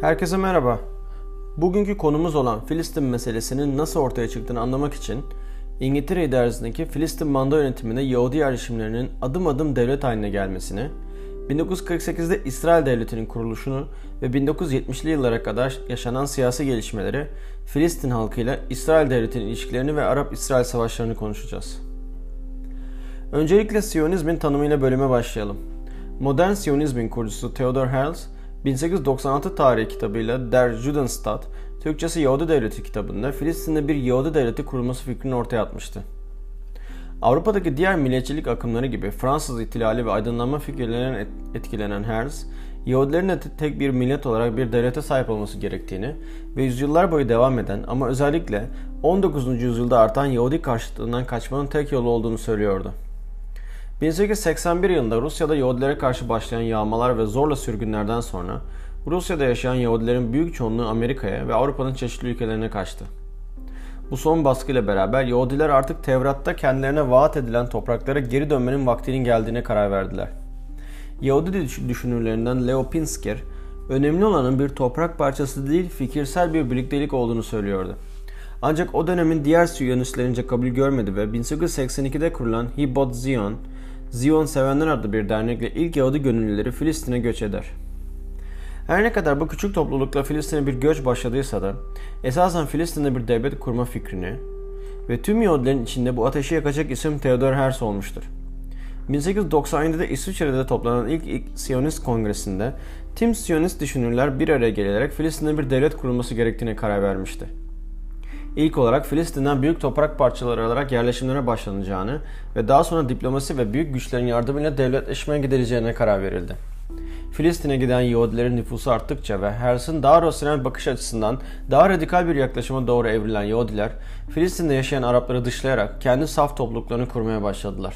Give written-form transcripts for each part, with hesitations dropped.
Herkese merhaba. Bugünkü konumuz olan Filistin meselesinin nasıl ortaya çıktığını anlamak için İngiltere idaresindeki Filistin manda yönetiminde Yahudi yerleşimlerinin adım adım devlet haline gelmesini, 1948'de İsrail Devleti'nin kuruluşunu ve 1970'li yıllara kadar yaşanan siyasi gelişmeleri, Filistin halkıyla İsrail Devleti'nin ilişkilerini ve Arap-İsrail savaşlarını konuşacağız. Öncelikle Siyonizmin tanımıyla bölüme başlayalım. Modern Siyonizmin kurucusu Theodor Herzl, 1896 tarihi kitabıyla Der Judenstaat, Türkçesi Yahudi Devleti kitabında Filistin'de bir Yahudi Devleti kurulması fikrini ortaya atmıştı. Avrupa'daki diğer milliyetçilik akımları gibi Fransız İhtilali ve aydınlanma fikirlerinden etkilenen Herzl, Yahudilerin de tek bir millet olarak bir devlete sahip olması gerektiğini ve yüzyıllar boyu devam eden ama özellikle 19. yüzyılda artan Yahudi karşıtlığından kaçmanın tek yolu olduğunu söylüyordu. 1881 yılında Rusya'da Yahudilere karşı başlayan yağmalar ve zorla sürgünlerden sonra Rusya'da yaşayan Yahudilerin büyük çoğunluğu Amerika'ya ve Avrupa'nın çeşitli ülkelerine kaçtı. Bu son baskıyla beraber Yahudiler artık Tevrat'ta kendilerine vaat edilen topraklara geri dönmenin vaktinin geldiğine karar verdiler. Yahudi düşünürlerinden Leo Pinsker, önemli olanın bir toprak parçası değil fikirsel bir birliktelik olduğunu söylüyordu. Ancak o dönemin diğer Siyonistlerin kabul görmedi ve 1882'de kurulan Hibot Zion, Zion Sevenler adlı bir dernekle ilk Yahudi gönüllüleri Filistin'e göç eder. Her ne kadar bu küçük toplulukla Filistin'e bir göç başladıysa da esasen Filistin'de bir devlet kurma fikrini ve tüm Yahudilerin içinde bu ateşi yakacak isim Theodor Herzl olmuştur. 1897'de İsviçre'de toplanan ilk Siyonist kongresinde tüm Siyonist düşünürler bir araya gelerek Filistin'de bir devlet kurulması gerektiğine karar vermişti. İlk olarak Filistin'den büyük toprak parçaları alarak yerleşimlere başlanacağını ve daha sonra diplomasi ve büyük güçlerin yardımıyla devletleşmeye gidileceğine karar verildi. Filistin'e giden Yahudilerin nüfusu arttıkça ve Herzl'in daha rasyonel bakış açısından daha radikal bir yaklaşıma doğru evrilen Yahudiler, Filistin'de yaşayan Arapları dışlayarak kendi saf topluluklarını kurmaya başladılar.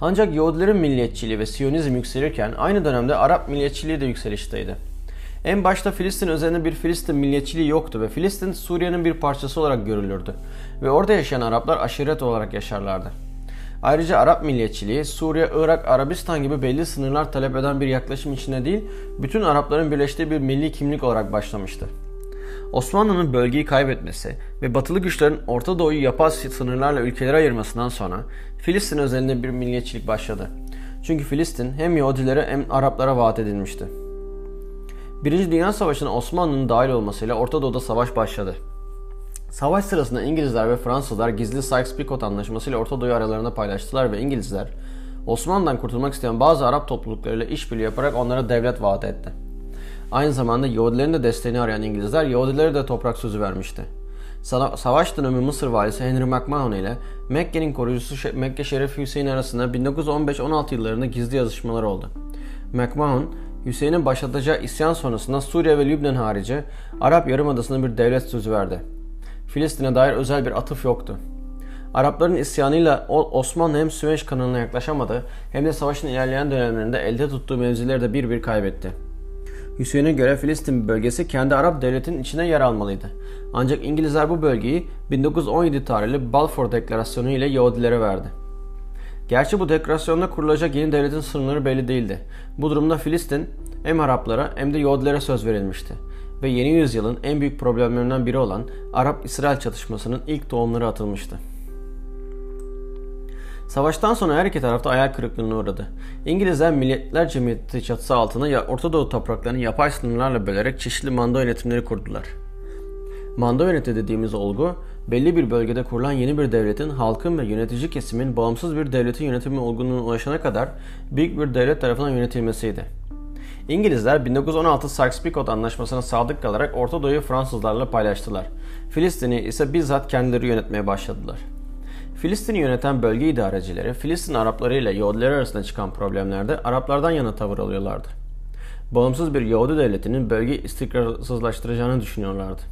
Ancak Yahudilerin milliyetçiliği ve Siyonizm yükselirken aynı dönemde Arap milliyetçiliği de yükselişteydi. En başta Filistin özelinde bir Filistin milliyetçiliği yoktu ve Filistin Suriye'nin bir parçası olarak görülürdü ve orada yaşayan Araplar aşiret olarak yaşarlardı. Ayrıca Arap milliyetçiliği, Suriye, Irak, Arabistan gibi belli sınırlar talep eden bir yaklaşım içinde değil, bütün Arapların birleştiği bir milli kimlik olarak başlamıştı. Osmanlı'nın bölgeyi kaybetmesi ve batılı güçlerin Orta Doğu'yu yapay sınırlarla ülkelere ayırmasından sonra Filistin özelinde bir milliyetçilik başladı. Çünkü Filistin hem Yahudilere hem Araplara vaat edilmişti. Birinci Dünya Savaşı'na Osmanlı'nın dahil olmasıyla Orta Doğu'da savaş başladı. Savaş sırasında İngilizler ve Fransızlar gizli Sykes-Picot anlaşmasıyla Orta Doğu aralarında paylaştılar ve İngilizler, Osmanlı'dan kurtulmak isteyen bazı Arap topluluklarıyla işbirliği yaparak onlara devlet vaat etti. Aynı zamanda Yahudilerin de desteğini arayan İngilizler, Yahudilere de toprak sözü vermişti. Savaş dönemi Mısır valisi Henry McMahon ile Mekke'nin koruyucusu Mekke Şerif Hüseyin arasında 1915-16 yıllarında gizli yazışmalar oldu. McMahon, Hüseyin'in başlatacağı isyan sonrasında Suriye ve Lübnan harici Arap Yarımadası'na bir devlet sözü verdi. Filistin'e dair özel bir atıf yoktu. Arapların isyanıyla Osmanlı hem Süveyş kanalına yaklaşamadı hem de savaşın ilerleyen dönemlerinde elde tuttuğu mevzileri de bir bir kaybetti. Hüseyin'e göre Filistin bölgesi kendi Arap devletinin içine yer almalıydı. Ancak İngilizler bu bölgeyi 1917 tarihli Balfour Deklarasyonu ile Yahudilere verdi. Gerçi bu deklarasyonda kurulacak yeni devletin sınırları belli değildi. Bu durumda Filistin hem Araplara hem de Yahudilere söz verilmişti ve yeni yüzyılın en büyük problemlerinden biri olan Arap-İsrail çatışmasının ilk tohumları atılmıştı. Savaştan sonra her iki tarafta hayal kırıklığına uğradı. İngilizler Milletler Cemiyeti çatısı altında Orta Doğu topraklarını yapay sınırlarla bölerek çeşitli manda yönetimleri kurdular. Manda yönetimi dediğimiz olgu, belli bir bölgede kurulan yeni bir devletin, halkın ve yönetici kesimin bağımsız bir devletin yönetimi olgunluğuna ulaşana kadar büyük bir devlet tarafından yönetilmesiydi. İngilizler 1916 Sykes-Picot Anlaşması'na sadık kalarak Orta Doğu'yu Fransızlarla paylaştılar. Filistin'i ise bizzat kendileri yönetmeye başladılar. Filistin'i yöneten bölge idarecileri, Filistin Arapları ile Yahudiler arasında çıkan problemlerde Araplardan yana tavır alıyorlardı. Bağımsız bir Yahudi devletinin bölgeyi istikrarsızlaştıracağını düşünüyorlardı.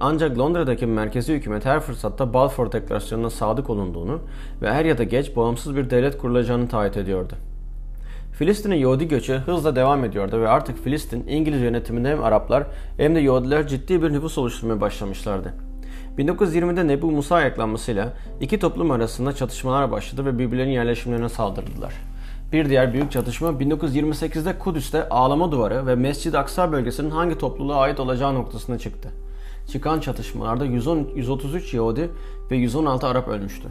Ancak Londra'daki merkezi hükümet her fırsatta Balfour Deklarasyonu'na sadık olunduğunu ve her ya da geç bağımsız bir devlet kurulacağını taahhüt ediyordu. Filistin'e Yahudi göçü hızla devam ediyordu ve artık Filistin, İngiliz yönetiminde hem Araplar hem de Yahudiler ciddi bir nüfus oluşturmaya başlamışlardı. 1920'de Nebu Musa ayaklanmasıyla iki toplum arasında çatışmalar başladı ve birbirlerinin yerleşimlerine saldırdılar. Bir diğer büyük çatışma 1928'de Kudüs'te Ağlama Duvarı ve Mescid-i Aksa bölgesinin hangi topluluğa ait olacağı noktasına çıktı. Çıkan çatışmalarda 133 Yahudi ve 116 Arap ölmüştü.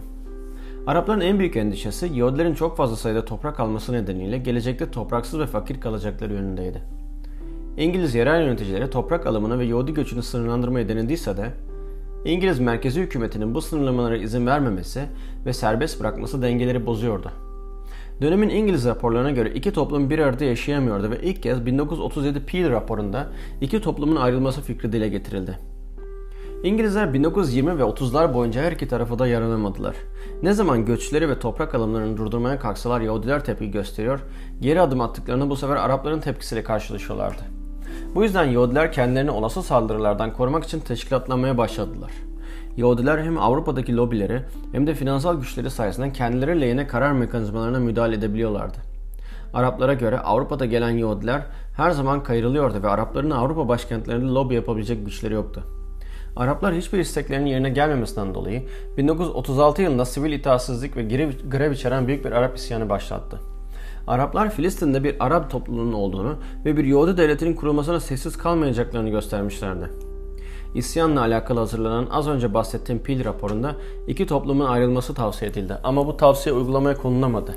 Arapların en büyük endişesi Yahudilerin çok fazla sayıda toprak alması nedeniyle gelecekte topraksız ve fakir kalacakları yönündeydi. İngiliz yerel yöneticileri toprak alımını ve Yahudi göçünü sınırlandırmayı denediyse de İngiliz merkezi hükümetinin bu sınırlamalara izin vermemesi ve serbest bırakması dengeleri bozuyordu. Dönemin İngiliz raporlarına göre iki toplum bir arada yaşayamıyordu ve ilk kez 1937 Peel raporunda iki toplumun ayrılması fikri dile getirildi. İngilizler 1920 ve 30'lar boyunca her iki tarafı da yaranamadılar. Ne zaman göçleri ve toprak alımlarını durdurmaya kalksalar Yahudiler tepki gösteriyor, geri adım attıklarında bu sefer Arapların tepkisiyle karşılaşıyorlardı. Bu yüzden Yahudiler kendilerini olası saldırılardan korumak için teşkilatlanmaya başladılar. Yahudiler hem Avrupa'daki lobileri hem de finansal güçleri sayesinde kendileri lehine karar mekanizmalarına müdahale edebiliyorlardı. Araplara göre Avrupa'da gelen Yahudiler her zaman kayırılıyordu ve Arapların Avrupa başkentlerinde lobi yapabilecek güçleri yoktu. Araplar hiçbir isteklerinin yerine gelmemesinden dolayı 1936 yılında sivil itaatsizlik ve grev içeren büyük bir Arap isyanı başlattı. Araplar Filistin'de bir Arap topluluğunun olduğunu ve bir Yahudi devletinin kurulmasına sessiz kalmayacaklarını göstermişlerdi. İsyanla alakalı hazırlanan az önce bahsettiğim Peel raporunda iki toplumun ayrılması tavsiye edildi ama bu tavsiye uygulamaya konulamadı.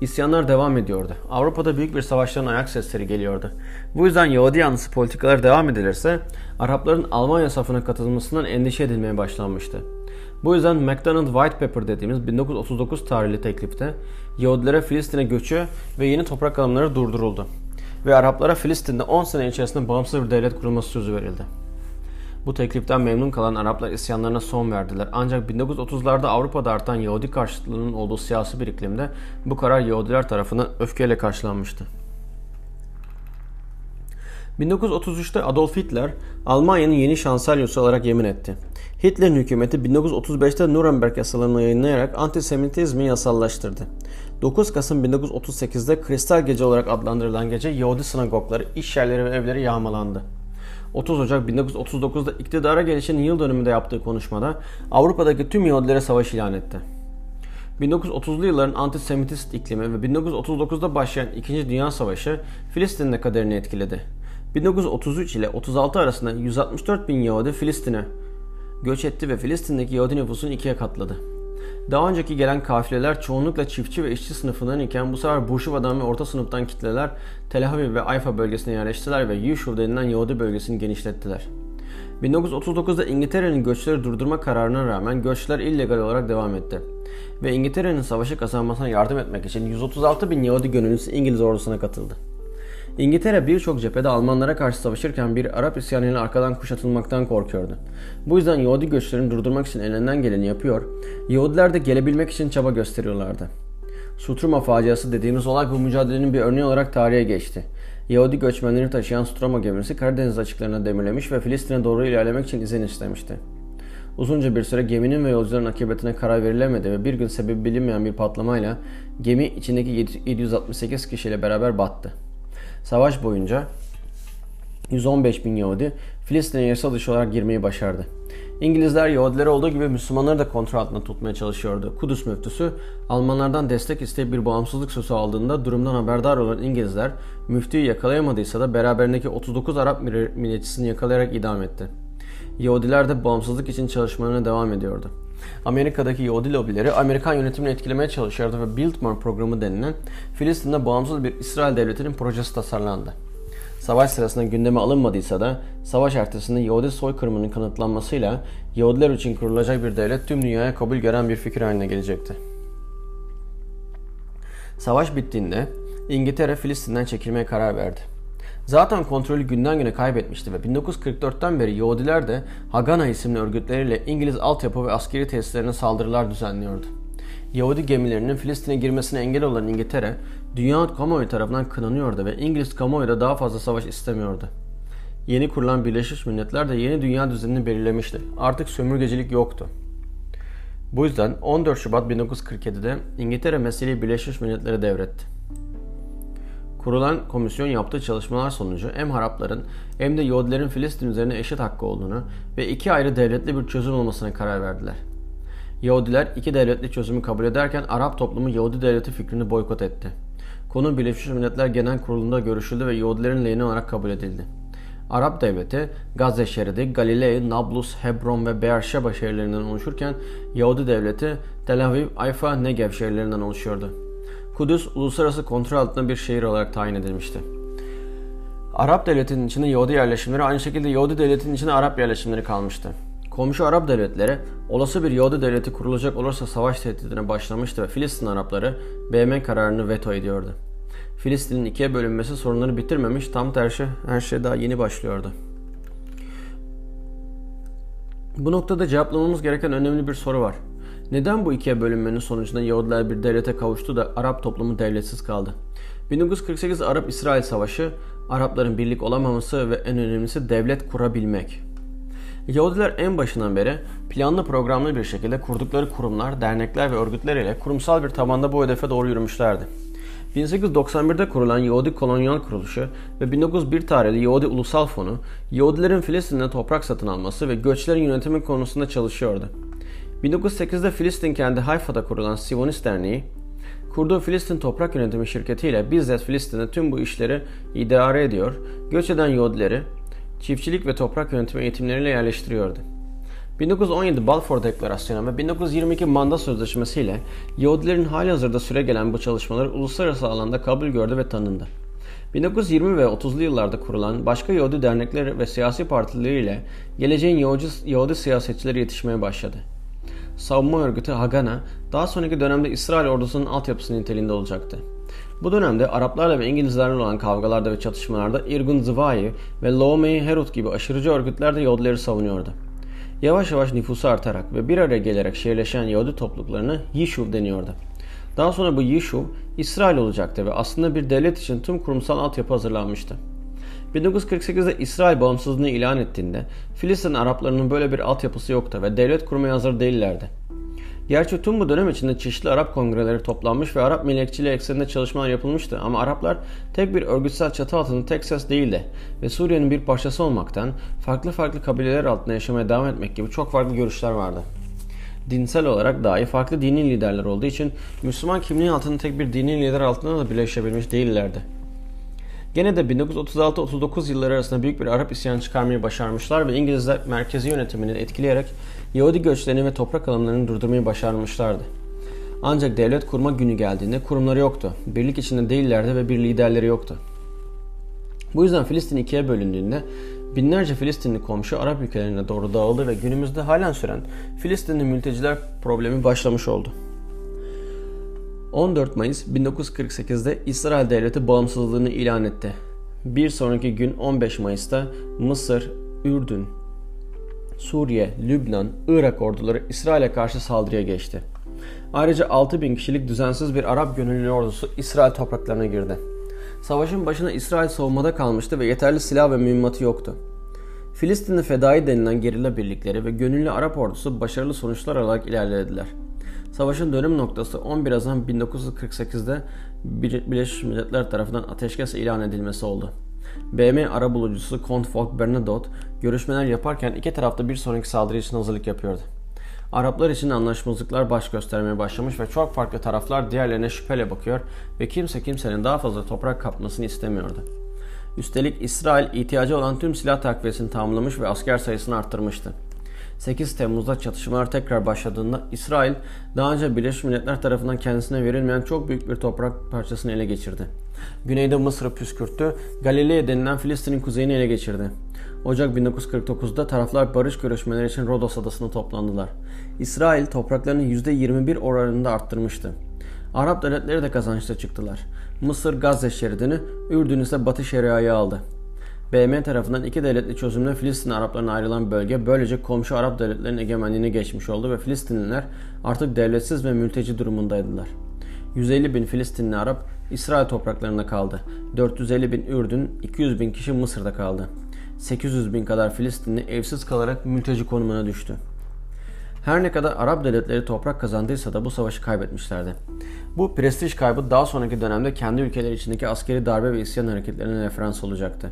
İsyanlar devam ediyordu. Avrupa'da büyük bir savaşların ayak sesleri geliyordu. Bu yüzden Yahudi yanlısı politikalar devam edilirse Arapların Almanya safına katılmasından endişe edilmeye başlanmıştı. Bu yüzden Macdonald White Paper dediğimiz 1939 tarihli teklifte Yahudilere Filistin'e göçü ve yeni toprak alımları durduruldu ve Araplara Filistin'de 10 sene içerisinde bağımsız bir devlet kurulması sözü verildi. Bu tekliften memnun kalan Araplar isyanlarına son verdiler. Ancak 1930'larda Avrupa'da artan Yahudi karşıtlığının olduğu siyasi bir iklimde bu karar Yahudiler tarafından öfkeyle karşılanmıştı. 1933'te Adolf Hitler Almanya'nın yeni şansölyosu olarak yemin etti. Hitler'in hükümeti 1935'te Nuremberg yasalarını yayınlayarak antisemitizmi yasallaştırdı. 9 Kasım 1938'de Kristal Gece olarak adlandırılan gece Yahudi sinagogları, iş yerleri ve evleri yağmalandı. 30 Ocak 1939'da iktidara gelişinin yıl dönümünde yaptığı konuşmada Avrupa'daki tüm Yahudilere savaş ilan etti. 1930'lu yılların antisemitist iklimi ve 1939'da başlayan 2. Dünya Savaşı Filistin'de kaderini etkiledi. 1933 ile 36 arasında 164 bin Yahudi Filistin'e göç etti ve Filistin'deki Yahudi nüfusunu ikiye katladı. Daha önceki gelen kafileler çoğunlukla çiftçi ve işçi sınıfından iken bu sefer burjuvadan ve orta sınıftan kitleler Tel Aviv ve Ayfa bölgesine yerleştiler ve Yishuv denilen Yahudi bölgesini genişlettiler. 1939'da İngiltere'nin göçleri durdurma kararına rağmen göçler illegal olarak devam etti ve İngiltere'nin savaşı kazanmasına yardım etmek için 136 bin Yahudi gönüllüsü İngiliz ordusuna katıldı. İngiltere birçok cephede Almanlara karşı savaşırken bir Arap isyanıyla arkadan kuşatılmaktan korkuyordu. Bu yüzden Yahudi göçlerini durdurmak için elinden geleni yapıyor, Yahudiler de gelebilmek için çaba gösteriyorlardı. Struma faciası dediğimiz olay bu mücadelenin bir örneği olarak tarihe geçti. Yahudi göçmenleri taşıyan Struma gemisi Karadeniz açıklarına demirlemiş ve Filistin'e doğru ilerlemek için izin istemişti. Uzunca bir süre geminin ve yolcuların akıbetine karar verilemedi ve bir gün sebebi bilinmeyen bir patlamayla gemi içindeki 768 kişiyle beraber battı. Savaş boyunca 115 bin Yahudi Filistin'e yasa dışı olarak girmeyi başardı. İngilizler Yahudileri olduğu gibi Müslümanları da kontrol altında tutmaya çalışıyordu. Kudüs müftüsü Almanlardan destek isteyip bir bağımsızlık sözü aldığında durumdan haberdar olan İngilizler müftüyü yakalayamadıysa da beraberindeki 39 Arap milliyetçisini yakalayarak idam etti. Yahudiler de bağımsızlık için çalışmalarına devam ediyordu. Amerika'daki Yahudi lobileri Amerikan yönetimini etkilemeye çalışıyordu ve Biltmore programı denilen Filistin'de bağımsız bir İsrail devletinin projesi tasarlandı. Savaş sırasında gündeme alınmadıysa da savaş ertesinde Yahudi soykırımının kanıtlanmasıyla Yahudiler için kurulacak bir devlet tüm dünyaya kabul gören bir fikir haline gelecekti. Savaş bittiğinde İngiltere Filistin'den çekilmeye karar verdi. Zaten kontrolü günden güne kaybetmişti ve 1944'ten beri Yahudiler de Hagana isimli örgütleriyle İngiliz altyapı ve askeri tesislerine saldırılar düzenliyordu. Yahudi gemilerinin Filistin'e girmesine engel olan İngiltere, dünya kamuoyu tarafından kınanıyordu ve İngiliz kamuoyu da daha fazla savaş istemiyordu. Yeni kurulan Birleşmiş Milletler de yeni dünya düzenini belirlemişti. Artık sömürgecilik yoktu. Bu yüzden 14 Şubat 1947'de İngiltere meseleyi Birleşmiş Milletler'e devretti. Kurulan komisyon yaptığı çalışmalar sonucu hem Arapların hem de Yahudilerin Filistin üzerine eşit hakkı olduğunu ve iki ayrı devletli bir çözüm olmasına karar verdiler. Yahudiler iki devletli çözümü kabul ederken Arap toplumu Yahudi devleti fikrini boykot etti. Konu Birleşmiş Milletler Genel Kurulu'nda görüşüldü ve Yahudilerin lehine olarak kabul edildi. Arap devleti Gazze şeridi, Galilei, Nablus, Hebron ve Beersheba şehirlerinden oluşurken Yahudi devleti Tel Aviv, Ayfa, Negev şehirlerinden oluşuyordu. Kudüs uluslararası kontrol altında bir şehir olarak tayin edilmişti. Arap devletinin içinde Yahudi yerleşimleri, aynı şekilde Yahudi devletinin içinde Arap yerleşimleri kalmıştı. Komşu Arap devletleri olası bir Yahudi devleti kurulacak olursa savaş tehdidine başlamıştı ve Filistin Arapları BM kararını veto ediyordu. Filistin'in ikiye bölünmesi sorunları bitirmemiş, tam tersi her şey daha yeni başlıyordu. Bu noktada cevaplamamız gereken önemli bir soru var. Neden bu ikiye bölünmenin sonucunda Yahudiler bir devlete kavuştu da Arap toplumu devletsiz kaldı? 1948 Arap-İsrail Savaşı, Arapların birlik olamaması ve en önemlisi devlet kurabilmek. Yahudiler en başından beri planlı programlı bir şekilde kurdukları kurumlar, dernekler ve örgütler ile kurumsal bir tabanda bu hedefe doğru yürümüşlerdi. 1891'de kurulan Yahudi Kolonyal Kuruluşu ve 1901 tarihli Yahudi Ulusal Fonu, Yahudilerin Filistin'de toprak satın alması ve göçlerin yönetimi konusunda çalışıyordu. 1908'de Filistin kendi Hayfa'da kurulan Siyonist Derneği, kurduğu Filistin Toprak Yönetimi Şirketi ile bizzat Filistin'de tüm bu işleri idare ediyor, göç eden Yahudileri çiftçilik ve toprak yönetimi eğitimleriyle yerleştiriyordu. 1917 Balfour Deklarasyonu ve 1922 Manda Sözleşmesi ile Yahudilerin halihazırda süregelen bu çalışmaları uluslararası alanda kabul gördü ve tanındı. 1920 ve 30'lu yıllarda kurulan başka Yahudi dernekleri ve siyasi partileri ile geleceğin Yahudi siyasetçileri yetişmeye başladı. Savunma örgütü Hagana daha sonraki dönemde İsrail ordusunun altyapısı niteliğinde olacaktı. Bu dönemde Araplarla ve İngilizlerle olan kavgalarda ve çatışmalarda Irgun Zvai ve Leo Herut gibi aşırıcı örgütler de Yahudileri savunuyordu. Yavaş yavaş nüfusu artarak ve bir araya gelerek şehirleşen Yahudi topluluklarına Yishuv deniyordu. Daha sonra bu Yishuv İsrail olacaktı ve aslında bir devlet için tüm kurumsal altyapı hazırlanmıştı. 1948'de İsrail bağımsızlığını ilan ettiğinde Filistin Araplarının böyle bir altyapısı yoktu ve devlet kurmaya hazır değillerdi. Gerçi tüm bu dönem içinde çeşitli Arap kongreleri toplanmış ve Arap milliyetçiliği ekseninde çalışmalar yapılmıştı ama Araplar tek bir örgütsel çatı altında tek ses değildi ve Suriye'nin bir parçası olmaktan farklı kabileler altında yaşamaya devam etmek gibi çok farklı görüşler vardı. Dinsel olarak dahi farklı dini liderler olduğu için Müslüman kimliği altında tek bir dini lider altında da birleşebilmiş değillerdi. Gene de 1936-39 yılları arasında büyük bir Arap isyanı çıkarmayı başarmışlar ve İngilizler merkezi yönetimini etkileyerek Yahudi göçlerini ve toprak alımlarını durdurmayı başarmışlardı. Ancak devlet kurma günü geldiğinde kurumları yoktu, birlik içinde değillerdi ve bir liderleri yoktu. Bu yüzden Filistin ikiye bölündüğünde binlerce Filistinli komşu Arap ülkelerine doğru dağıldı ve günümüzde halen süren Filistinli mülteciler problemi başlamış oldu. 14 Mayıs 1948'de İsrail Devleti bağımsızlığını ilan etti. Bir sonraki gün 15 Mayıs'ta Mısır, Ürdün, Suriye, Lübnan, Irak orduları İsrail'e karşı saldırıya geçti. Ayrıca 6.000 kişilik düzensiz bir Arap gönüllü ordusu İsrail topraklarına girdi. Savaşın başına İsrail savunmada kalmıştı ve yeterli silah ve mühimmatı yoktu. Filistinli fedai denilen gerilla birlikleri ve gönüllü Arap ordusu başarılı sonuçlar alarak ilerlediler. Savaşın dönüm noktası 11 Haziran 1948'de Birleşmiş Milletler tarafından ateşkes ilan edilmesi oldu. BM arabulucusu Kont Volk Bernadotte görüşmeler yaparken iki tarafta bir sonraki saldırı için hazırlık yapıyordu. Araplar için anlaşmazlıklar baş göstermeye başlamış ve çok farklı taraflar diğerlerine şüpheyle bakıyor ve kimse kimsenin daha fazla toprak kapmasını istemiyordu. Üstelik İsrail ihtiyacı olan tüm silah takviyesini tamamlamış ve asker sayısını arttırmıştı. 8 Temmuz'da çatışmalar tekrar başladığında İsrail daha önce Birleşmiş Milletler tarafından kendisine verilmeyen çok büyük bir toprak parçasını ele geçirdi. Güneyde Mısır'ı püskürttü, Galileye denilen Filistin'in kuzeyini ele geçirdi. Ocak 1949'da taraflar barış görüşmeleri için Rodos adasına toplandılar. İsrail topraklarını %21 oranında arttırmıştı. Arap devletleri de kazançta çıktılar. Mısır Gazze şeridini, Ürdün ise Batı Şeria'yı aldı. BM tarafından iki devletli çözümle Filistin Araplarına ayrılan bölge böylece komşu Arap devletlerinin egemenliğine geçmiş oldu ve Filistinliler artık devletsiz ve mülteci durumundaydılar. 150.000 Filistinli Arap İsrail topraklarında kaldı, 450.000 Ürdün, 200.000 kişi Mısır'da kaldı, 800.000 kadar Filistinli evsiz kalarak mülteci konumuna düştü. Her ne kadar Arap devletleri toprak kazandıysa da bu savaşı kaybetmişlerdi. Bu prestij kaybı daha sonraki dönemde kendi ülkeleri içindeki askeri darbe ve isyan hareketlerine referans olacaktı.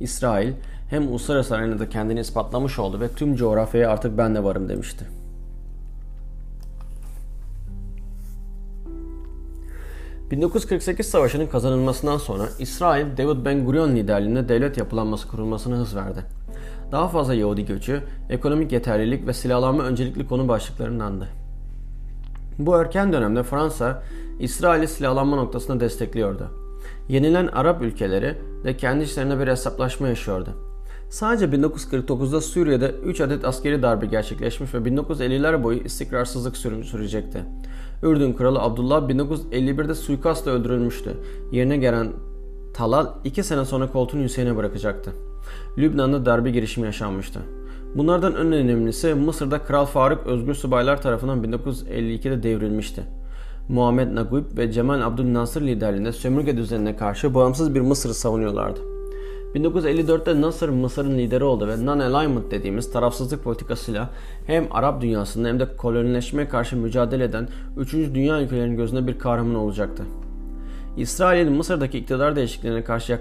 İsrail hem uluslararası arenada kendini ispatlamış oldu ve tüm coğrafyaya artık ben de varım demişti. 1948 Savaşı'nın kazanılmasından sonra İsrail, David Ben-Gurion liderliğinde devlet yapılanması kurulmasına hız verdi. Daha fazla Yahudi göçü, ekonomik yeterlilik ve silahlanma öncelikli konu başlıklarındandı. Bu erken dönemde Fransa, İsrail'i silahlanma noktasında destekliyordu. Yenilen Arap ülkeleri de kendi içlerinde bir hesaplaşma yaşıyordu. Sadece 1949'da Suriye'de 3 adet askeri darbe gerçekleşmiş ve 1950'ler boyu istikrarsızlık sürecekti. Ürdün Kralı Abdullah 1951'de suikastla öldürülmüştü. Yerine gelen Talal 2 sene sonra koltuğunu Hüseyin'e bırakacaktı. Lübnan'da darbe girişimi yaşanmıştı. Bunlardan en önemlisi Mısır'da Kral Faruk Özgür Subaylar tarafından 1952'de devrilmişti. Muhammed Nagib ve Cemal Abdülnasır liderliğinde sömürge düzenine karşı bağımsız bir Mısır'ı savunuyorlardı. 1954'te Nasır Mısır'ın lideri oldu ve non-alignment dediğimiz tarafsızlık politikasıyla hem Arap dünyasında hem de kolonileşmeye karşı mücadele eden 3. Dünya ülkelerinin gözünde bir kahraman olacaktı. İsrail'in Mısır'daki iktidar değişikliğine karşı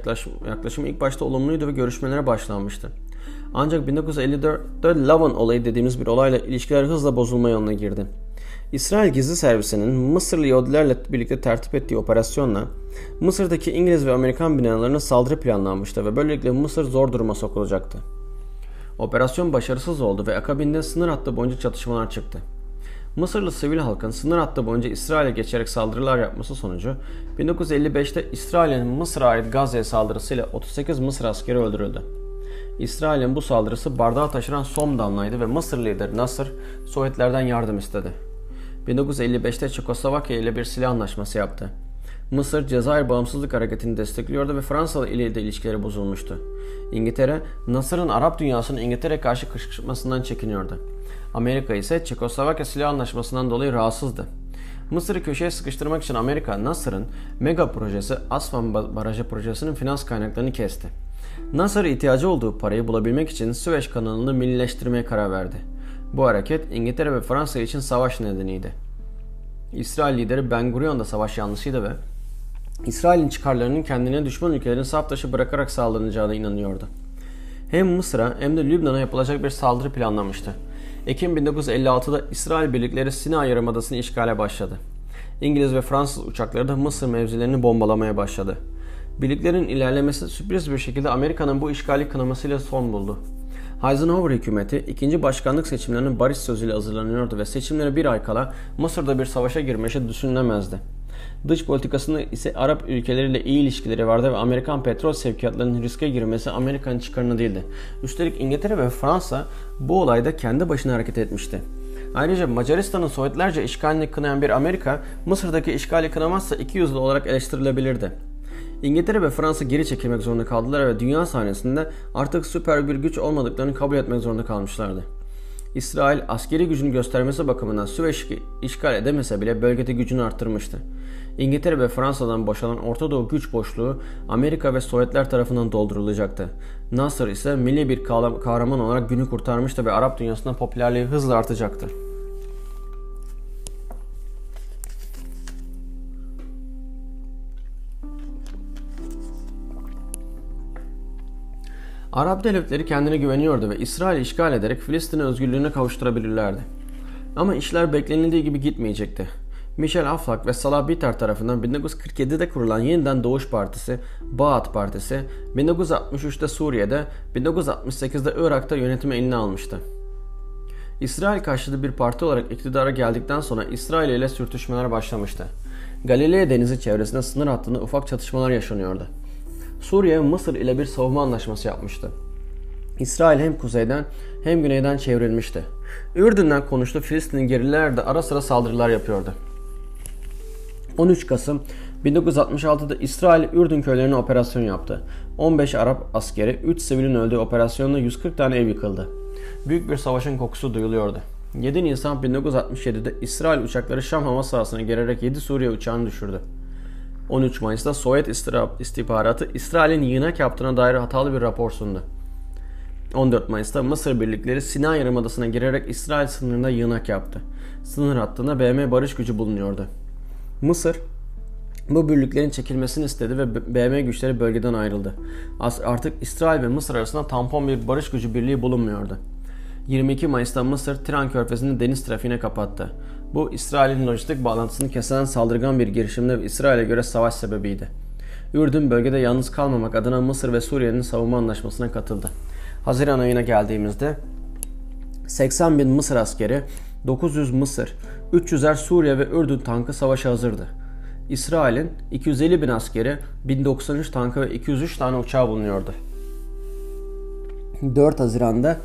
yaklaşımı ilk başta olumluydu ve görüşmelere başlanmıştı. Ancak 1954'te Lavan olayı dediğimiz bir olayla ilişkiler hızla bozulma yoluna girdi. İsrail Gizli Servisi'nin Mısırlı Yahudilerle birlikte tertip ettiği operasyonla Mısır'daki İngiliz ve Amerikan binalarına saldırı planlanmıştı ve böylelikle Mısır zor duruma sokulacaktı. Operasyon başarısız oldu ve akabinde sınır hattı boyunca çatışmalar çıktı. Mısırlı sivil halkın sınır hattı boyunca İsrail'e geçerek saldırılar yapması sonucu 1955'te İsrail'in Mısır'a ait Gazze'ye saldırısıyla 38 Mısır askeri öldürüldü. İsrail'in bu saldırısı bardağı taşıran son damlaydı ve Mısır lideri Nasır Sovyetlerden yardım istedi. 1955'te Çekoslovakya ile bir silah anlaşması yaptı. Mısır, Cezayir Bağımsızlık Hareketi'ni destekliyordu ve Fransa ile de ilişkileri bozulmuştu. İngiltere, Nasır'ın Arap dünyasının İngiltere'ye karşı kışkırtmasından çekiniyordu. Amerika ise Çekoslovakya silah anlaşmasından dolayı rahatsızdı. Mısır'ı köşeye sıkıştırmak için Amerika, Nasır'ın mega projesi Aswan Barajı projesinin finans kaynaklarını kesti. Nasır ihtiyacı olduğu parayı bulabilmek için Süveyş kanalını millileştirmeye karar verdi. Bu hareket İngiltere ve Fransa için savaş nedeniydi. İsrail lideri Ben-Gurion da savaş yanlısıydı ve İsrail'in çıkarlarının kendine düşman ülkelerin saf taşı bırakarak sağlanacağına inanıyordu. Hem Mısır'a hem de Lübnan'a yapılacak bir saldırı planlamıştı. Ekim 1956'da İsrail birlikleri Sina Yarımadası'nı işgale başladı. İngiliz ve Fransız uçakları da Mısır mevzilerini bombalamaya başladı. Birliklerin ilerlemesi sürpriz bir şekilde Amerika'nın bu işgali kınamasıyla son buldu. Eisenhower hükümeti 2. başkanlık seçimlerinin barış sözüyle hazırlanıyordu ve seçimlere bir ay kala Mısır'da bir savaşa girmesi düşünülemezdi. Dış politikasında ise Arap ülkeleriyle iyi ilişkileri vardı ve Amerikan petrol sevkiyatlarının riske girmesi Amerika'nın çıkarına değildi. Üstelik İngiltere ve Fransa bu olayda kendi başına hareket etmişti. Ayrıca Macaristan'ın Sovyetlerce işgalini kınayan bir Amerika, Mısır'daki işgali kınamazsa ikiyüzlü olarak eleştirilebilirdi. İngiltere ve Fransa geri çekilmek zorunda kaldılar ve dünya sahnesinde artık süper bir güç olmadıklarını kabul etmek zorunda kalmışlardı. İsrail askeri gücünü göstermesi bakımından Süveyş'i işgal edemese bile bölgede gücünü arttırmıştı. İngiltere ve Fransa'dan boşalan Orta Doğu güç boşluğu Amerika ve Sovyetler tarafından doldurulacaktı. Nasır ise milli bir kahraman olarak günü kurtarmıştı ve Arap dünyasında popülerliği hızla artacaktı. Arap devletleri kendine güveniyordu ve İsrail'i işgal ederek Filistin'i özgürlüğüne kavuşturabilirlerdi. Ama işler beklenildiği gibi gitmeyecekti. Michel Aflak ve Salah Bitar tarafından 1947'de kurulan Yeniden Doğuş Partisi, Baath Partisi, 1963'te Suriye'de, 1968'de Irak'ta yönetimi eline almıştı. İsrail karşıtı bir parti olarak iktidara geldikten sonra İsrail ile sürtüşmeler başlamıştı. Galilea Denizi çevresinde sınır hattında ufak çatışmalar yaşanıyordu. Suriye, Mısır ile bir savunma anlaşması yapmıştı. İsrail hem kuzeyden hem güneyden çevrilmişti. Ürdün'den konuştu Filistinli gerililer de ara sıra saldırılar yapıyordu. 13 Kasım 1966'da İsrail Ürdün köylerine operasyon yaptı. 15 Arap askeri, 3 sivilin öldüğü operasyonda 140 tane ev yıkıldı. Büyük bir savaşın kokusu duyuluyordu. 7 Nisan 1967'de İsrail uçakları Şam hava sahasına girerek 7 Suriye uçağını düşürdü. 13 Mayıs'ta Sovyet istihbaratı İsrail'in yığınak yaptığına dair hatalı bir rapor sundu. 14 Mayıs'ta Mısır birlikleri Sina Yarımadası'na girerek İsrail sınırında yığınak yaptı. Sınır hattında BM barış gücü bulunuyordu. Mısır bu birliklerin çekilmesini istedi ve BM güçleri bölgeden ayrıldı. Artık İsrail ve Mısır arasında tampon bir barış gücü birliği bulunmuyordu. 22 Mayıs'ta Mısır, Tiran Körfezi'ni deniz trafiğine kapattı. Bu İsrail'in lojistik bağlantısını kesen saldırgan bir girişimde ve İsrail'e göre savaş sebebiydi. Ürdün bölgede yalnız kalmamak adına Mısır ve Suriye'nin savunma anlaşmasına katıldı. Haziran ayına geldiğimizde 80 bin Mısır askeri, 900 Mısır, 300'er Suriye ve Ürdün tankı savaşa hazırdı. İsrail'in 250 bin askeri, 1093 tankı ve 203 tane uçağı bulunuyordu. 4 Haziran'da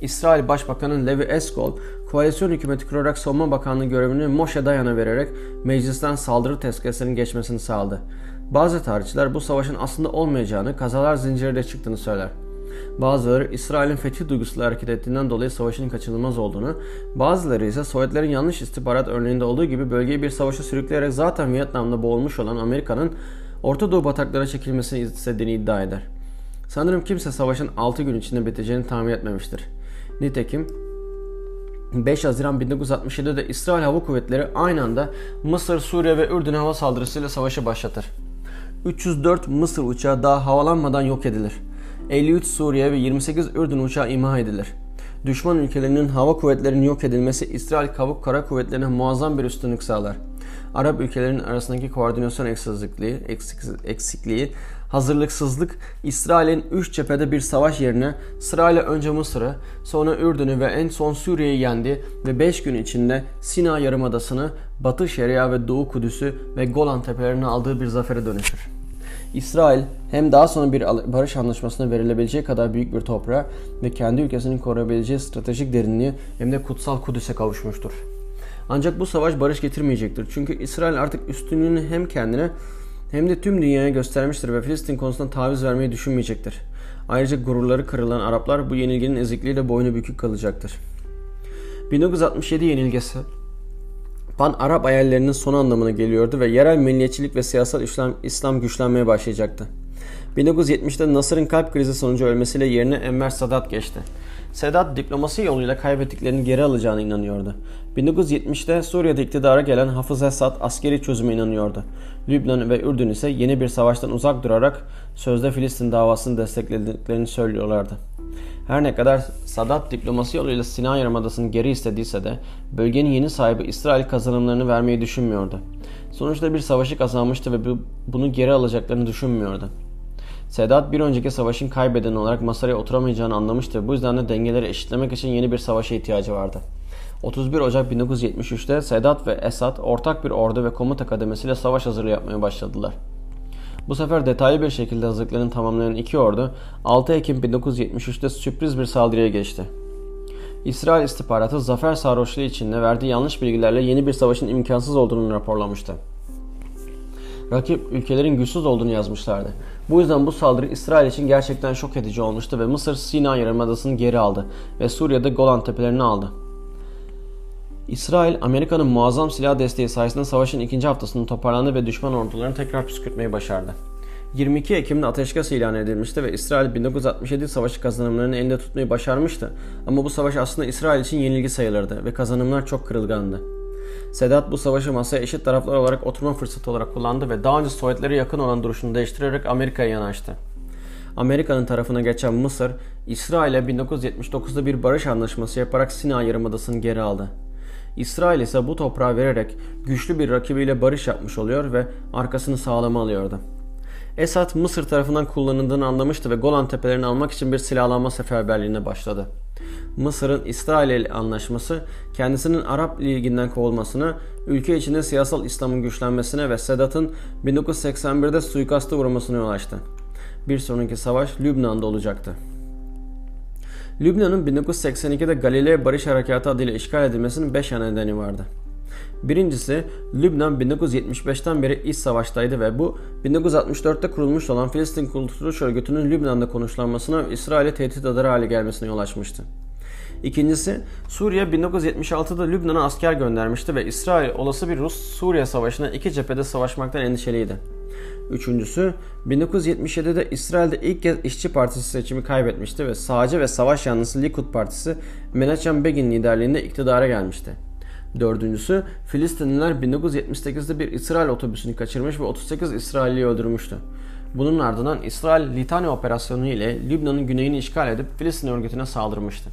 İsrail Başbakanı Levi Eskol, koalisyon hükümeti kurarak Savunma Bakanlığı görevini Moshe Dayan'a vererek meclisten saldırı tezkeresinin geçmesini sağladı. Bazı tarihçiler bu savaşın aslında olmayacağını, kazalar zinciriyle çıktığını söyler. Bazıları İsrail'in fetih duygusuyla hareket ettiğinden dolayı savaşın kaçınılmaz olduğunu, bazıları ise Sovyetlerin yanlış istihbarat örneğinde olduğu gibi bölgeyi bir savaşa sürükleyerek zaten Vietnam'da boğulmuş olan Amerika'nın Orta Doğu bataklara çekilmesini istediğini iddia eder. Sanırım kimse savaşın 6 gün içinde biteceğini tahmin etmemiştir. Nitekim 5 Haziran 1967'de İsrail Hava Kuvvetleri aynı anda Mısır, Suriye ve Ürdün hava saldırısıyla savaşı başlatır. 304 Mısır uçağı daha havalanmadan yok edilir. 53 Suriye ve 28 Ürdün uçağı imha edilir. Düşman ülkelerinin hava kuvvetlerinin yok edilmesi İsrail kara kuvvetlerine muazzam bir üstünlük sağlar. Arap ülkelerinin arasındaki koordinasyon eksikliği, hazırlıksızlık İsrail'in 3 cephede bir savaş yerine sırayla önce Mısır'ı, sonra Ürdün'ü ve en son Suriye'yi yendi ve 5 gün içinde Sina Yarımadası'nı, Batı Şeria ve Doğu Kudüs'ü ve Golan tepelerini aldığı bir zafere dönüşür. İsrail hem daha sonra bir barış anlaşmasına verilebileceği kadar büyük bir toprağa ve kendi ülkesinin koruyabileceği stratejik derinliği hem de kutsal Kudüs'e kavuşmuştur. Ancak bu savaş barış getirmeyecektir. Çünkü İsrail artık üstünlüğünü hem kendine hem de tüm dünyaya göstermiştir ve Filistin konusunda taviz vermeyi düşünmeyecektir. Ayrıca gururları kırılan Araplar bu yenilginin ezikliğiyle boynu bükük kalacaktır. 1967 yenilgesi Pan-Arap hayallerinin son anlamına geliyordu ve yerel milliyetçilik ve siyasal İslam güçlenmeye başlayacaktı. 1970'de Nasır'ın kalp krizi sonucu ölmesiyle yerine Enver Sedat geçti. Sedat diplomasi yoluyla kaybettiklerini geri alacağına inanıyordu. 1970'de Suriye'de iktidara gelen Hafız Esad askeri çözüme inanıyordu. Lübnan ve Ürdün ise yeni bir savaştan uzak durarak sözde Filistin davasını desteklediklerini söylüyorlardı. Her ne kadar Sadat diplomasi yoluyla Sina Yarımadası'nı geri istediyse de bölgenin yeni sahibi İsrail kazanımlarını vermeyi düşünmüyordu. Sonuçta bir savaşı kazanmıştı ve bunu geri alacaklarını düşünmüyordu. Sedat bir önceki savaşın kaybedeni olarak masaya oturamayacağını anlamıştı. Bu yüzden de dengeleri eşitlemek için yeni bir savaşa ihtiyacı vardı. 31 Ocak 1973'te Sedat ve Esad ortak bir ordu ve komuta kademesiyle savaş hazırlığı yapmaya başladılar. Bu sefer detaylı bir şekilde hazırlıklarını tamamlayan iki ordu 6 Ekim 1973'te sürpriz bir saldırıya geçti. İsrail istihbaratı zafer sarhoşluğu içinde verdiği yanlış bilgilerle yeni bir savaşın imkansız olduğunu raporlamıştı. Rakip ülkelerin güçsüz olduğunu yazmışlardı. Bu yüzden bu saldırı İsrail için gerçekten şok edici olmuştu ve Mısır Sina Yarımadası'nı geri aldı ve Suriye'de Golan tepelerini aldı. İsrail, Amerika'nın muazzam silah desteği sayesinde savaşın ikinci haftasını toparlandı ve düşman ordularını tekrar püskürtmeyi başardı. 22 Ekim'de ateşkes ilan edilmişti ve İsrail 1967 savaşı kazanımlarını elinde tutmayı başarmıştı ama bu savaş aslında İsrail için yenilgi sayılırdı ve kazanımlar çok kırılgandı. Sedat bu savaşı masaya eşit taraflar olarak oturma fırsatı olarak kullandı ve daha önce Sovyetlere yakın olan duruşunu değiştirerek Amerika'ya yanaştı. Amerika'nın tarafına geçen Mısır, İsrail'e 1979'da bir barış anlaşması yaparak Sina Yarımadası'nı geri aldı. İsrail ise bu toprağı vererek güçlü bir rakibiyle barış yapmış oluyor ve arkasını sağlama alıyordu. Esad Mısır tarafından kullanıldığını anlamıştı ve Golan tepelerini almak için bir silahlanma seferberliğine başladı. Mısır'ın İsrail ile anlaşması kendisinin Arap Ligi'nden kovulmasına, ülke içinde siyasal İslam'ın güçlenmesine ve Sedat'ın 1981'de suikasta uğramasına yol açtı. Bir sonraki savaş Lübnan'da olacaktı. Lübnan'ın 1982'de Galileo Barış Harekatı adıyla işgal edilmesinin 5 ana nedeni vardı. Birincisi, Lübnan 1975'ten beri iç savaştaydı ve bu 1964'te kurulmuş olan Filistin Kurtuluş Örgütü'nün Lübnan'da konuşlanmasına ve İsrail'i tehdit eder hale gelmesine yol açmıştı. İkincisi, Suriye 1976'da Lübnan'a asker göndermişti ve İsrail olası bir Rus-Suriye savaşına iki cephede savaşmaktan endişeliydi. Üçüncüsü, 1977'de İsrail'de ilk kez İşçi Partisi seçimi kaybetmişti ve sağcı ve savaş yanlısı Likud Partisi Menachem Begin liderliğinde iktidara gelmişti. Dördüncüsü, Filistinliler 1978'de bir İsrail otobüsünü kaçırmış ve 38 İsrailliyi öldürmüştü. Bunun ardından İsrail Litani operasyonu ile Lübnan'ın güneyini işgal edip Filistin örgütüne saldırmıştı.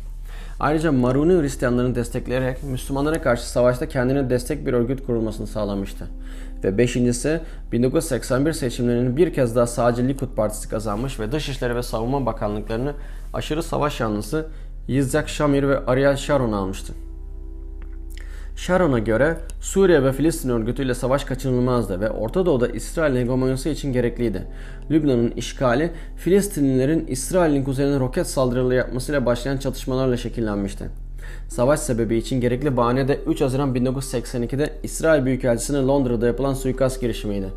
Ayrıca Maruni Hristiyanlarını destekleyerek Müslümanlara karşı savaşta kendine destek bir örgüt kurulmasını sağlamıştı. Ve beşincisi, 1981 seçimlerinin bir kez daha sadece Likud Partisi kazanmış ve Dışişleri ve Savunma Bakanlıklarını aşırı savaş yanlısı Yitzhak Shamir ve Ariel Sharon almıştı. Sharon'a göre Suriye ve Filistin örgütüyle savaş kaçınılmazdı ve Orta Doğu'da İsrail'in hegemonyası için gerekliydi. Lübnan'ın işgali, Filistinlilerin İsrail'in kuzeyine roket saldırıları yapmasıyla başlayan çatışmalarla şekillenmişti. Savaş sebebi için gerekli bahane de 3 Haziran 1982'de İsrail Büyükelçisi'ne Londra'da yapılan suikast girişimiydi.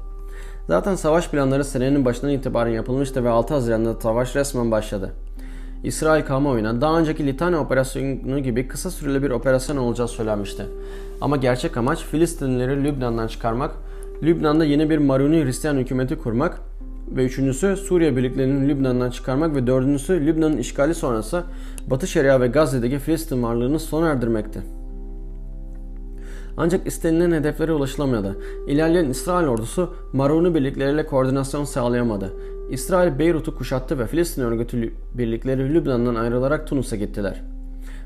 Zaten savaş planları senenin başından itibaren yapılmıştı ve 6 Haziran'da savaş resmen başladı. İsrail kamuoyuna daha önceki Litanya operasyonu gibi kısa süreli bir operasyon olacağı söylenmişti. Ama gerçek amaç Filistinlileri Lübnan'dan çıkarmak, Lübnan'da yeni bir Maruni Hristiyan hükümeti kurmak ve üçüncüsü Suriye birliklerini Lübnan'dan çıkarmak ve dördüncüsü Lübnan'ın işgali sonrası Batı Şeria ve Gazze'deki Filistin varlığını sona erdirmekti. Ancak istenilen hedeflere ulaşılamadı. İlerleyen İsrail ordusu Maruni birlikleriyle koordinasyon sağlayamadı. İsrail Beyrut'u kuşattı ve Filistin örgütü birlikleri Lübnan'dan ayrılarak Tunus'a gittiler.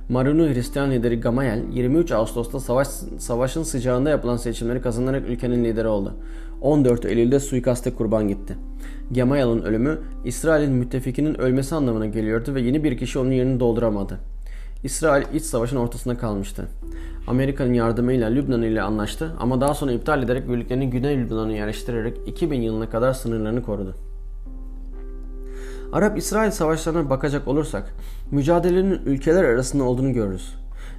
Maruni Hristiyan lideri Gamayel 23 Ağustos'ta savaşın sıcağında yapılan seçimleri kazanarak ülkenin lideri oldu. 14 Eylül'de suikaste kurban gitti. Gamayel'in ölümü İsrail'in müttefikinin ölmesi anlamına geliyordu ve yeni bir kişi onun yerini dolduramadı. İsrail iç savaşın ortasında kalmıştı. Amerika'nın yardımıyla Lübnan ile anlaştı ama daha sonra iptal ederek birliklerini Güney Lübnan'a yerleştirerek 2000 yılına kadar sınırlarını korudu. Arap-İsrail savaşlarına bakacak olursak, mücadelenin ülkeler arasında olduğunu görürüz.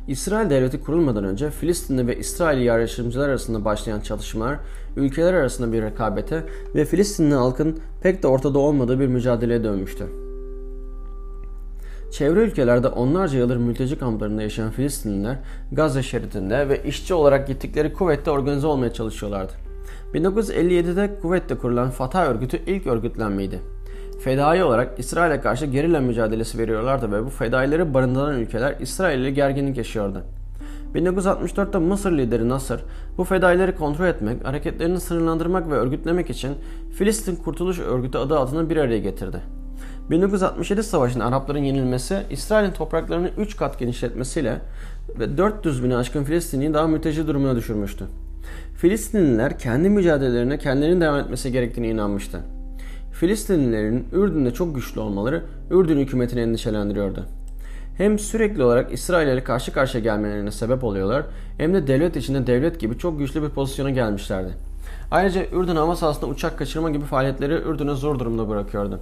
İsrail devleti kurulmadan önce Filistinli ve İsrail yerleşimciler arasında başlayan çatışmalar, ülkeler arasında bir rekabete ve Filistinli halkın pek de ortada olmadığı bir mücadeleye dönmüştü. Çevre ülkelerde onlarca yıldır mülteci kamplarında yaşayan Filistinliler, Gazze şeridinde ve işçi olarak gittikleri Kuvvet'te organize olmaya çalışıyorlardı. 1957'de Kuvvet'te kurulan Fatah örgütü ilk örgütlenmeydi. Fedai olarak İsrail'e karşı gerilla mücadelesi veriyorlardı ve bu fedaileri barındıran ülkeler İsrail ile gerginlik yaşıyordu. 1964'te Mısır lideri Nasır, bu fedaileri kontrol etmek, hareketlerini sınırlandırmak ve örgütlemek için Filistin Kurtuluş Örgütü adı altında bir araya getirdi. 1967 Savaşı'nda Arapların yenilmesi, İsrail'in topraklarını 3 kat genişletmesiyle ve 400 bine aşkın Filistinliyi daha mülteci durumuna düşürmüştü. Filistinliler kendi mücadelelerine kendilerinin devam etmesi gerektiğine inanmıştı. Filistinlilerin Ürdün'de çok güçlü olmaları Ürdün hükümetini endişelendiriyordu. Hem sürekli olarak İsrail'e karşı karşıya gelmelerine sebep oluyorlar hem de devlet içinde devlet gibi çok güçlü bir pozisyona gelmişlerdi. Ayrıca Ürdün hava sahasında uçak kaçırma gibi faaliyetleri Ürdün'e zor durumda bırakıyordu.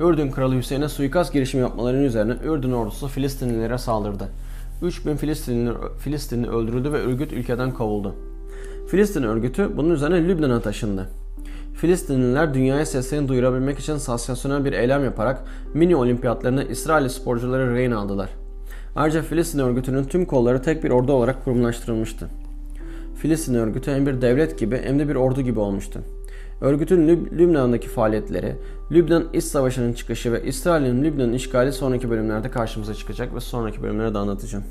Ürdün Kralı Hüseyin'e suikast girişimi yapmalarının üzerine Ürdün ordusu Filistinlilere saldırdı. 3000 Filistinli öldürüldü ve örgüt ülkeden kovuldu. Filistin örgütü bunun üzerine Lübnan'a taşındı. Filistinliler dünyaya seslerini duyurabilmek için sansasyonel bir eylem yaparak mini olimpiyatlarına İsrail sporcuları rehin aldılar. Ayrıca Filistin örgütünün tüm kolları tek bir ordu olarak kurumlaştırılmıştı. Filistin örgütü hem bir devlet gibi hem de bir ordu gibi olmuştu. Örgütün Lübnan'daki faaliyetleri, Lübnan İç Savaşı'nın çıkışı ve İsrail'in Lübnan'ın işgali sonraki bölümlerde karşımıza çıkacak ve sonraki bölümlere de anlatacağım.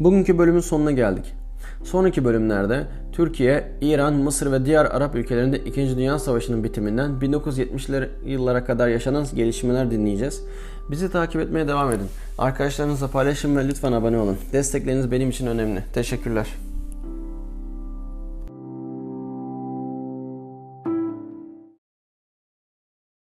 Bugünkü bölümün sonuna geldik. Sonraki bölümlerde Türkiye, İran, Mısır ve diğer Arap ülkelerinde 2. Dünya Savaşı'nın bitiminden 1970'li yıllara kadar yaşanan gelişmeler dinleyeceğiz. Bizi takip etmeye devam edin. Arkadaşlarınızla paylaşın ve lütfen abone olun. Destekleriniz benim için önemli. Teşekkürler.